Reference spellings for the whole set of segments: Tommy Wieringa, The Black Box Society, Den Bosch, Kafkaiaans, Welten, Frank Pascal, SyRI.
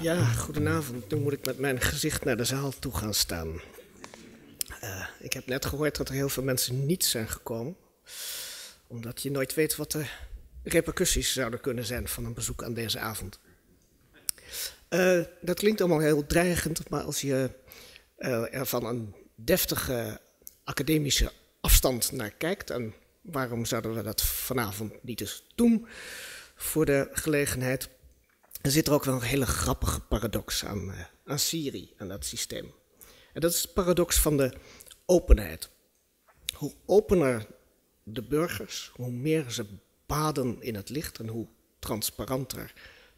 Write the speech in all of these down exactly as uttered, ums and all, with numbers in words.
Ja, goedenavond. Nu moet ik met mijn gezicht naar de zaal toe gaan staan. Uh, ik heb net gehoord dat er heel veel mensen niet zijn gekomen. Omdat je nooit weet wat de repercussies zouden kunnen zijn van een bezoek aan deze avond. Uh, dat klinkt allemaal heel dreigend, maar als je uh, er van een deftige academische afstand naar kijkt... en waarom zouden we dat vanavond niet eens doen voor de gelegenheid... er zit er ook wel een hele grappige paradox aan, uh, aan SyRI, aan dat systeem. En dat is de paradox van de openheid. Hoe opener de burgers, hoe meer ze baden in het licht... en hoe transparanter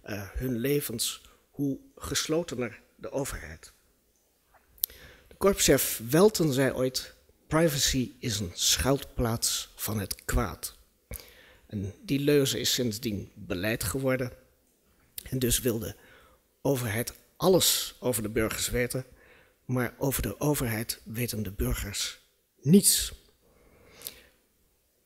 uh, hun levens, hoe geslotener de overheid. De korpschef Welten zei ooit... privacy is een schuilplaats van het kwaad. En die leuze is sindsdien beleid geworden... En dus wil de overheid alles over de burgers weten, maar over de overheid weten de burgers niets.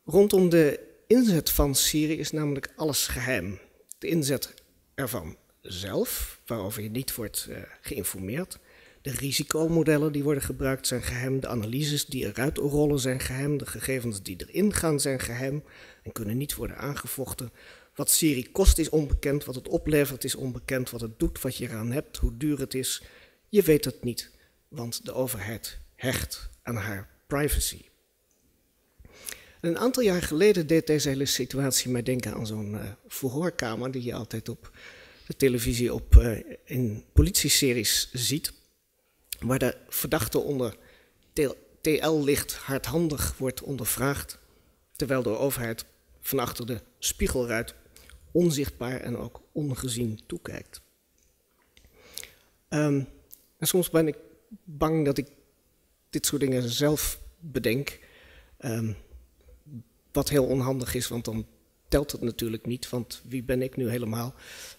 Rondom de inzet van SyRI is namelijk alles geheim. De inzet ervan zelf, waarover je niet wordt uh, geïnformeerd. De risicomodellen die worden gebruikt zijn geheim. De analyses die eruit rollen zijn geheim. De gegevens die erin gaan zijn geheim en kunnen niet worden aangevochten. Wat SyRI kost is onbekend, wat het oplevert is onbekend, wat het doet, wat je eraan hebt, hoe duur het is. Je weet het niet, want de overheid hecht aan haar privacy. En een aantal jaar geleden deed deze hele situatie mij denken aan zo'n uh, verhoorkamer die je altijd op de televisie op, uh, in politieseries ziet. Waar de verdachte onder T L-licht hardhandig wordt ondervraagd, terwijl de overheid van achter de spiegelruit onzichtbaar en ook ongezien toekijkt. Um, en soms ben ik bang dat ik dit soort dingen zelf bedenk. Um, wat heel onhandig is, want dan telt het natuurlijk niet. Want wie ben ik nu helemaal?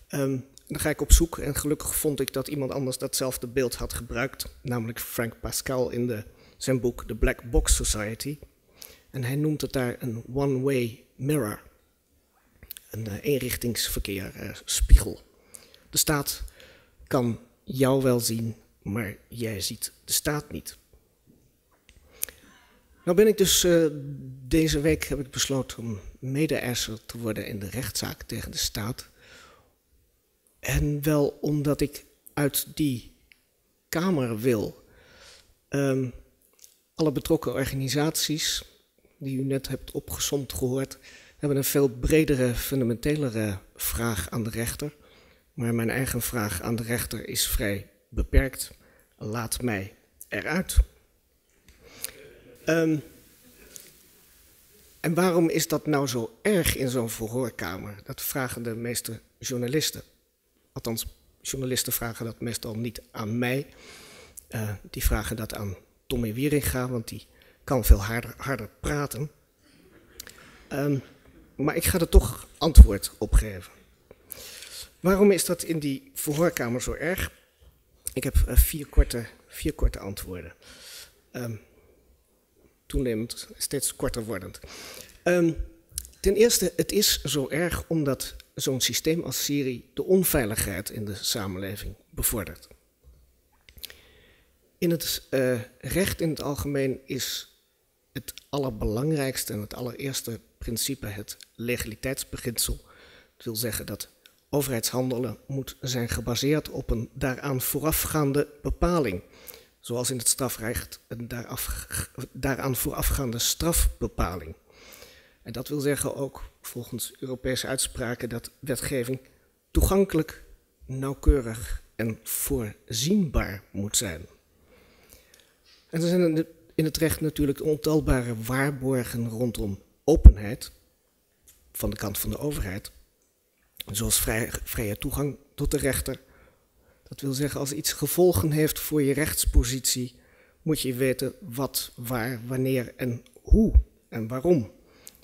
Um, dan ga ik op zoek en gelukkig vond ik dat iemand anders datzelfde beeld had gebruikt. Namelijk Frank Pascal in de, zijn boek The Black Box Society. En hij noemt het daar een one-way mirror, een uh, eenrichtingsverkeer, uh, spiegel. De staat kan jou wel zien, maar jij ziet de staat niet. Nou ben ik dus, uh, deze week heb ik besloten om mede-eiser te worden in de rechtszaak tegen de staat. En wel omdat ik uit die kamer wil. Um, alle betrokken organisaties die u net hebt opgesomd gehoord, hebben een veel bredere, fundamentelere vraag aan de rechter. Maar mijn eigen vraag aan de rechter is vrij beperkt. Laat mij eruit. Um, en waarom is dat nou zo erg in zo'n verhoorkamer? Dat vragen de meeste journalisten. Althans, journalisten vragen dat meestal niet aan mij. Uh, die vragen dat aan Tommy Wieringa, want die kan veel harder, harder praten. Um, maar ik ga er toch antwoord op geven. Waarom is dat in die verhoorkamer zo erg? Ik heb uh, vier, korte, vier korte antwoorden. Um, toenemend, steeds korter wordend. Um, ten eerste, het is zo erg omdat zo'n systeem als SyRI de onveiligheid in de samenleving bevordert. In het uh, recht in het algemeen is... het allerbelangrijkste en het allereerste principe, het legaliteitsbeginsel. Dat wil zeggen dat overheidshandelen moet zijn gebaseerd op een daaraan voorafgaande bepaling. Zoals in het strafrecht een daaraan voorafgaande strafbepaling. En dat wil zeggen ook volgens Europese uitspraken dat wetgeving toegankelijk, nauwkeurig en voorzienbaar moet zijn. En er zijn een in het recht natuurlijk ontelbare waarborgen rondom openheid van de kant van de overheid. Zoals vrij, vrije toegang tot de rechter. Dat wil zeggen, als iets gevolgen heeft voor je rechtspositie, moet je weten wat, waar, wanneer en hoe en waarom.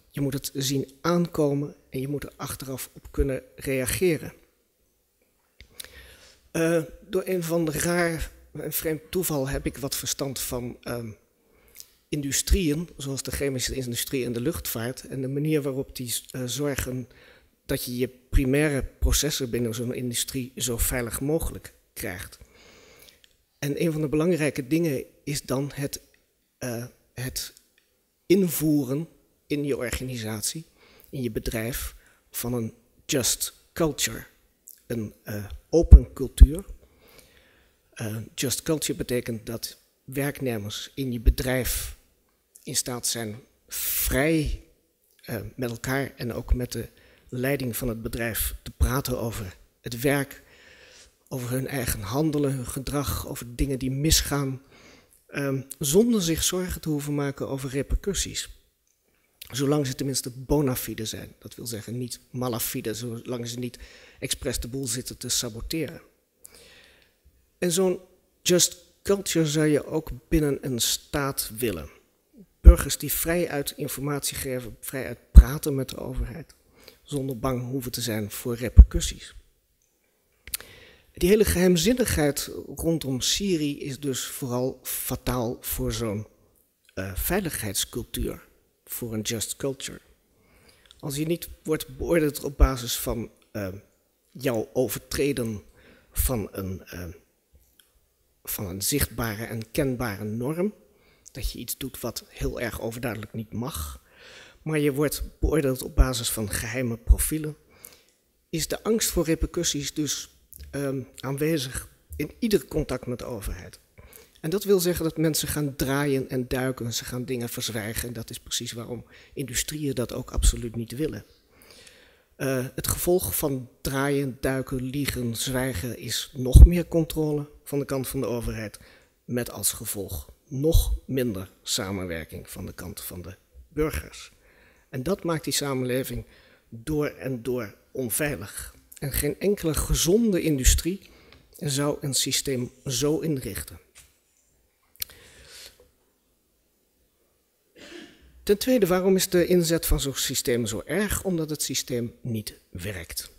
Je moet het zien aankomen en je moet er achteraf op kunnen reageren. Uh, door een van de raar en vreemd toeval heb ik wat verstand van... Uh, industrieën, zoals de chemische industrie en de luchtvaart, en de manier waarop die uh, zorgen dat je je primaire processen binnen zo'n industrie zo veilig mogelijk krijgt. En een van de belangrijke dingen is dan het, uh, het invoeren in je organisatie, in je bedrijf, van een just culture, een uh, open cultuur. Uh, just culture betekent dat werknemers in je bedrijf in staat zijn vrij uh, met elkaar en ook met de leiding van het bedrijf te praten over het werk, over hun eigen handelen, hun gedrag, over dingen die misgaan, um, zonder zich zorgen te hoeven maken over repercussies. Zolang ze tenminste bona fide zijn, dat wil zeggen niet malafide, zolang ze niet expres de boel zitten te saboteren. En zo'n just culture zou je ook binnen een staat willen. Burgers die vrij uit informatie geven, vrij uit praten met de overheid, zonder bang hoeven te zijn voor repercussies. Die hele geheimzinnigheid rondom SyRI is dus vooral fataal voor zo'n uh, veiligheidscultuur, voor een just culture. Als je niet wordt beoordeeld op basis van uh, jouw overtreden van een, uh, van een zichtbare en kenbare norm, dat je iets doet wat heel erg overduidelijk niet mag, maar je wordt beoordeeld op basis van geheime profielen, is de angst voor repercussies dus Um, aanwezig in ieder contact met de overheid. En dat wil zeggen dat mensen gaan draaien en duiken, ze gaan dingen verzwijgen. En dat is precies waarom industrieën dat ook absoluut niet willen. Uh, het gevolg van draaien, duiken, liegen, zwijgen is nog meer controle van de kant van de overheid, met als gevolg nog minder samenwerking van de kant van de burgers. En dat maakt die samenleving door en door onveilig. En geen enkele gezonde industrie zou een systeem zo inrichten. Ten tweede, waarom is de inzet van zo'n systeem zo erg? Omdat het systeem niet werkt.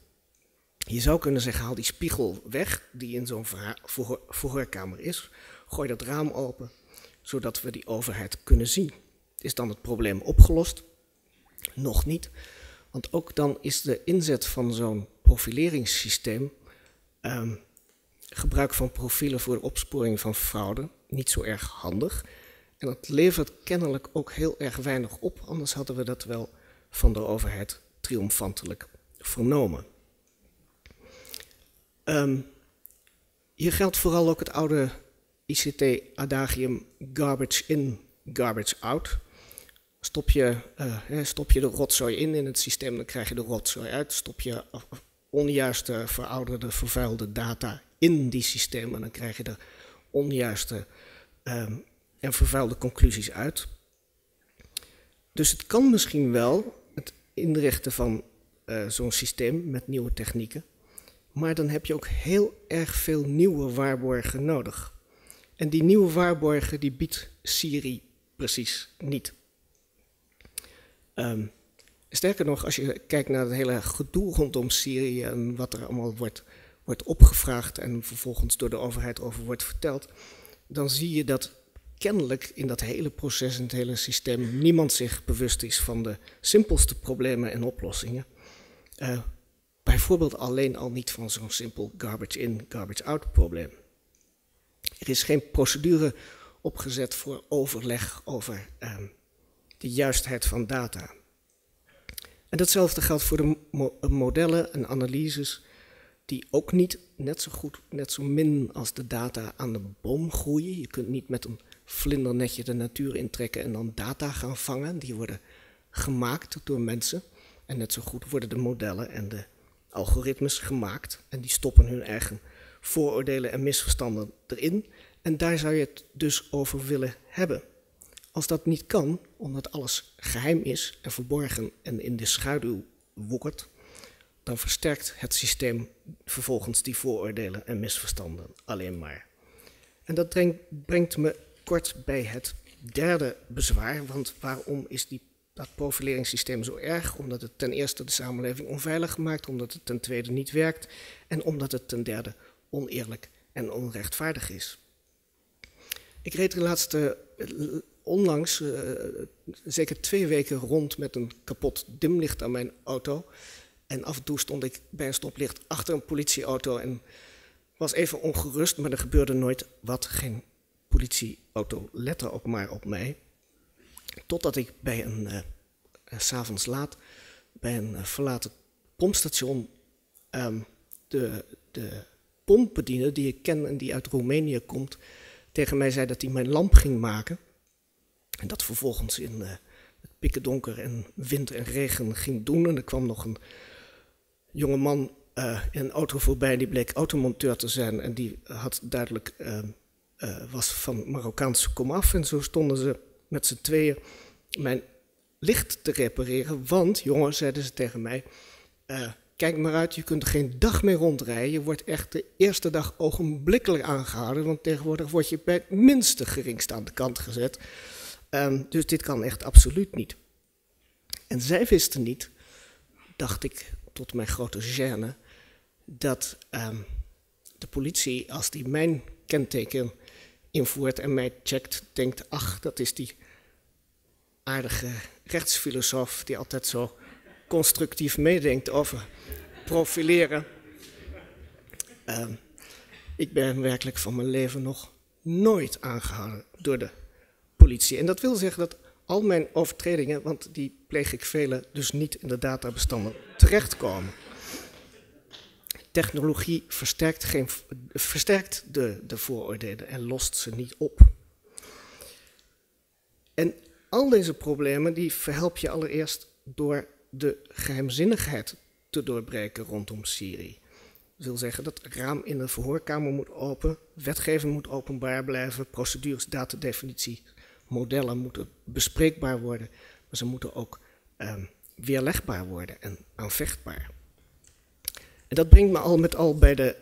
Je zou kunnen zeggen, haal die spiegel weg die in zo'n verhoor, verhoorkamer is. Gooi dat raam open, zodat we die overheid kunnen zien. Is dan het probleem opgelost? Nog niet. Want ook dan is de inzet van zo'n profileringssysteem, eh, gebruik van profielen voor de opsporing van fraude, niet zo erg handig. En dat levert kennelijk ook heel erg weinig op, anders hadden we dat wel van de overheid triomfantelijk vernomen. Um, hier geldt vooral ook het oude I C T-adagium garbage in, garbage out. Stop je, uh, stop je de rotzooi in in het systeem, dan krijg je de rotzooi uit. Stop je onjuiste, verouderde, vervuilde data in die systemen, dan krijg je er onjuiste uh, en vervuilde conclusies uit. Dus het kan misschien wel, het inrichten van uh, zo'n systeem met nieuwe technieken, maar dan heb je ook heel erg veel nieuwe waarborgen nodig. En die nieuwe waarborgen die biedt SyRI precies niet. Um, sterker nog, als je kijkt naar het hele gedoe rondom SyRI en wat er allemaal wordt, wordt opgevraagd en vervolgens door de overheid over wordt verteld, dan zie je dat kennelijk in dat hele proces, in het hele systeem, niemand zich bewust is van de simpelste problemen en oplossingen. Uh, bijvoorbeeld alleen al niet van zo'n simpel garbage in, garbage out probleem. Er is geen procedure opgezet voor overleg over Um, de juistheid van data. En datzelfde geldt voor de mo- modellen en analyses die ook niet net zo goed, net zo min als de data aan de boom groeien. Je kunt niet met een vlindernetje de natuur intrekken en dan data gaan vangen. Die worden gemaakt door mensen. En net zo goed worden de modellen en de algoritmes gemaakt. En die stoppen hun eigen vooroordelen en misverstanden erin. En daar zou je het dus over willen hebben. Als dat niet kan, omdat alles geheim is en verborgen en in de schaduw woekert, dan versterkt het systeem vervolgens die vooroordelen en misverstanden alleen maar. En dat brengt me kort bij het derde bezwaar, want waarom is die, dat profileringssysteem zo erg? Omdat het ten eerste de samenleving onveilig maakt, omdat het ten tweede niet werkt en omdat het ten derde oneerlijk en onrechtvaardig is. Ik reed de laatste... Onlangs, uh, zeker twee weken rond met een kapot dimlicht aan mijn auto. En af en toe stond ik bij een stoplicht achter een politieauto en was even ongerust, maar er gebeurde nooit wat. Geen politieauto lette ook maar op mij. Totdat ik bij een, uh, s'avonds laat, bij een uh, verlaten pompstation um, de, de pompbediener die ik ken en die uit Roemenië komt, tegen mij zei dat hij mijn lamp ging maken. En dat vervolgens in uh, het pikken donker en wind en regen ging doen. En er kwam nog een jonge man uh, in een auto voorbij, die bleek automonteur te zijn. En die had duidelijk, uh, uh, was van Marokkaanse komaf. En zo stonden ze met z'n tweeën mijn licht te repareren. Want, jongen, zeiden ze tegen mij, uh, kijk maar uit, je kunt er geen dag meer rondrijden. Je wordt echt de eerste dag ogenblikkelijk aangehouden. Want tegenwoordig word je bij het minste geringst aan de kant gezet. Um, dus dit kan echt absoluut niet. En zij wisten niet, dacht ik tot mijn grote gêne, dat um, de politie, als die mijn kenteken invoert en mij checkt, denkt, ach, dat is die aardige rechtsfilosoof die altijd zo constructief meedenkt over profileren. Um, ik ben werkelijk van mijn leven nog nooit aangehouden door de politie. En dat wil zeggen dat al mijn overtredingen, want die pleeg ik vele, dus niet in de databestanden terechtkomen. Technologie versterkt, geen, versterkt de, de vooroordelen en lost ze niet op. En al deze problemen die verhelp je allereerst door de geheimzinnigheid te doorbreken rondom SyRI. Dat wil zeggen dat het raam in de verhoorkamer moet open, wetgeving moet openbaar blijven, procedures, datadefinitie, modellen moeten bespreekbaar worden, maar ze moeten ook eh, weerlegbaar worden en aanvechtbaar. En dat brengt me al met al bij de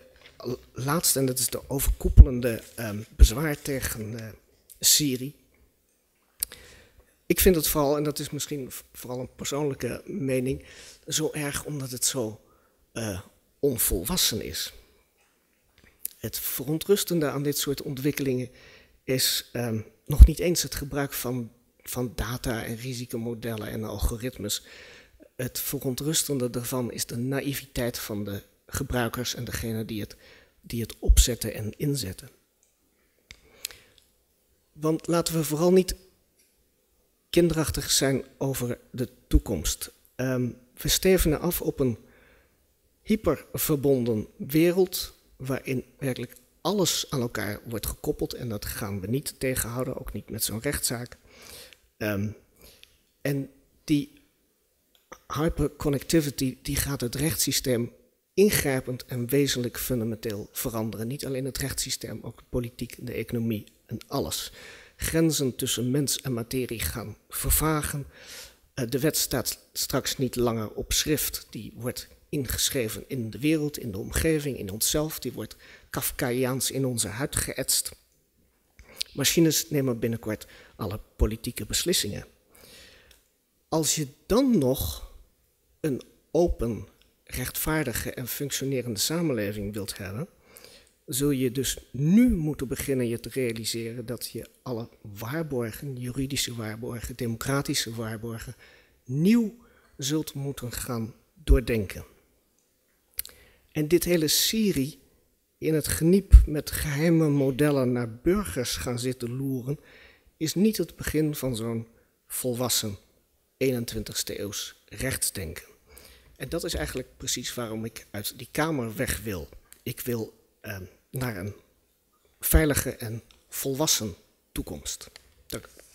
laatste, en dat is de overkoepelende eh, bezwaar tegen eh, SyRI. Ik vind het vooral, en dat is misschien vooral een persoonlijke mening, zo erg omdat het zo eh, onvolwassen is. Het verontrustende aan dit soort ontwikkelingen is eh, nog niet eens het gebruik van, van data en risicomodellen en algoritmes. Het verontrustende daarvan is de naïviteit van de gebruikers en degene die het, die het opzetten en inzetten. Want laten we vooral niet kinderachtig zijn over de toekomst. Um, we stevenen af op een hyperverbonden wereld waarin werkelijk alles aan elkaar wordt gekoppeld en dat gaan we niet tegenhouden, ook niet met zo'n rechtszaak. Um, en die hyperconnectivity die gaat het rechtssysteem ingrijpend en wezenlijk fundamenteel veranderen. Niet alleen het rechtssysteem, ook de politiek, de economie en alles. Grenzen tussen mens en materie gaan vervagen. Uh, de wet staat straks niet langer op schrift, die wordt ingeschreven in de wereld, in de omgeving, in onszelf. Die wordt Kafkaiaans in onze huid geëtst. Machines nemen binnenkort alle politieke beslissingen. Als je dan nog een open, rechtvaardige en functionerende samenleving wilt hebben, zul je dus nu moeten beginnen je te realiseren dat je alle waarborgen, juridische waarborgen, democratische waarborgen, nieuw zult moeten gaan doordenken. En dit hele SyRI in het geniep met geheime modellen naar burgers gaan zitten loeren, is niet het begin van zo'n volwassen eenentwintigste eeuws rechtsdenken. En dat is eigenlijk precies waarom ik uit die kamer weg wil. Ik wil eh, naar een veilige en volwassen toekomst. Dank u.